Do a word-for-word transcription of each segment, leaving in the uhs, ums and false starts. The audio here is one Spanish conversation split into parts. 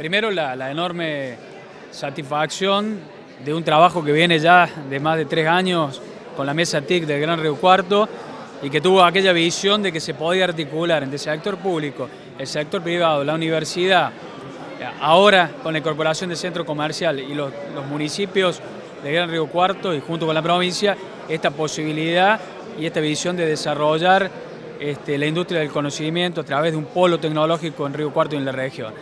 Primero, la, la enorme satisfacción de un trabajo que viene ya de más de tres años con la mesa T I C del Gran Río Cuarto y que tuvo aquella visión de que se podía articular entre el sector público, el sector privado, la universidad, ahora con la incorporación del centro comercial y los, los municipios del Gran Río Cuarto y junto con la provincia, esta posibilidad y esta visión de desarrollar este, la industria del conocimiento a través de un polo tecnológico en Río Cuarto y en la región.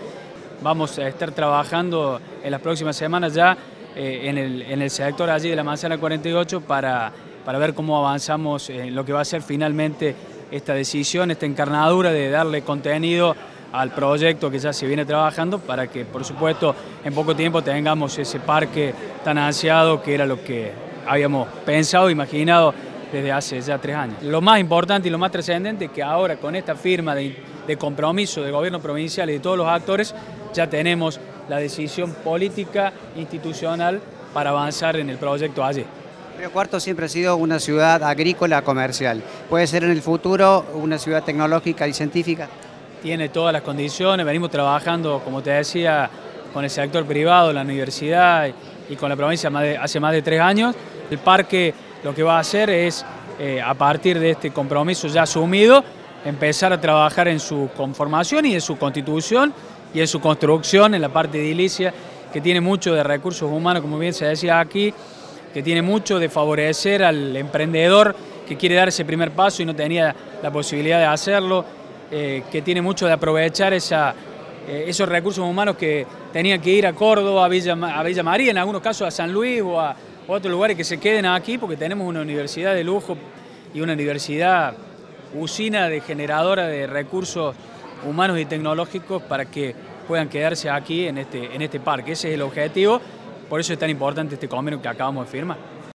Vamos a estar trabajando en las próximas semanas ya eh, en, el, en el sector allí de la Manzana cuarenta y ocho para, para ver cómo avanzamos en lo que va a ser finalmente esta decisión, esta encarnadura de darle contenido al proyecto que ya se viene trabajando para que, por supuesto, en poco tiempo tengamos ese parque tan ansiado que era lo que habíamos pensado, imaginado desde hace ya tres años. Lo más importante y lo más trascendente es que ahora con esta firma de, de compromiso del gobierno provincial y de todos los actores ya tenemos la decisión política institucional para avanzar en el proyecto allí. Río Cuarto siempre ha sido una ciudad agrícola comercial. ¿Puede ser en el futuro una ciudad tecnológica y científica? Tiene todas las condiciones, venimos trabajando, como te decía, con el sector privado, la universidad y con la provincia hace más de tres años. El parque lo que va a hacer es, eh, a partir de este compromiso ya asumido, empezar a trabajar en su conformación y en su constitución y en su construcción, en la parte edilicia, que tiene mucho de recursos humanos, como bien se decía aquí, que tiene mucho de favorecer al emprendedor que quiere dar ese primer paso y no tenía la posibilidad de hacerlo, eh, que tiene mucho de aprovechar esa, eh, esos recursos humanos que tenían que ir a Córdoba, a Villa, a Villa María, en algunos casos a San Luis o a otros lugares, que se queden aquí porque tenemos una universidad de lujo y una universidad usina de generadora de recursos humanos y tecnológicos para que puedan quedarse aquí en este, en este parque. Ese es el objetivo, por eso es tan importante este convenio que acabamos de firmar.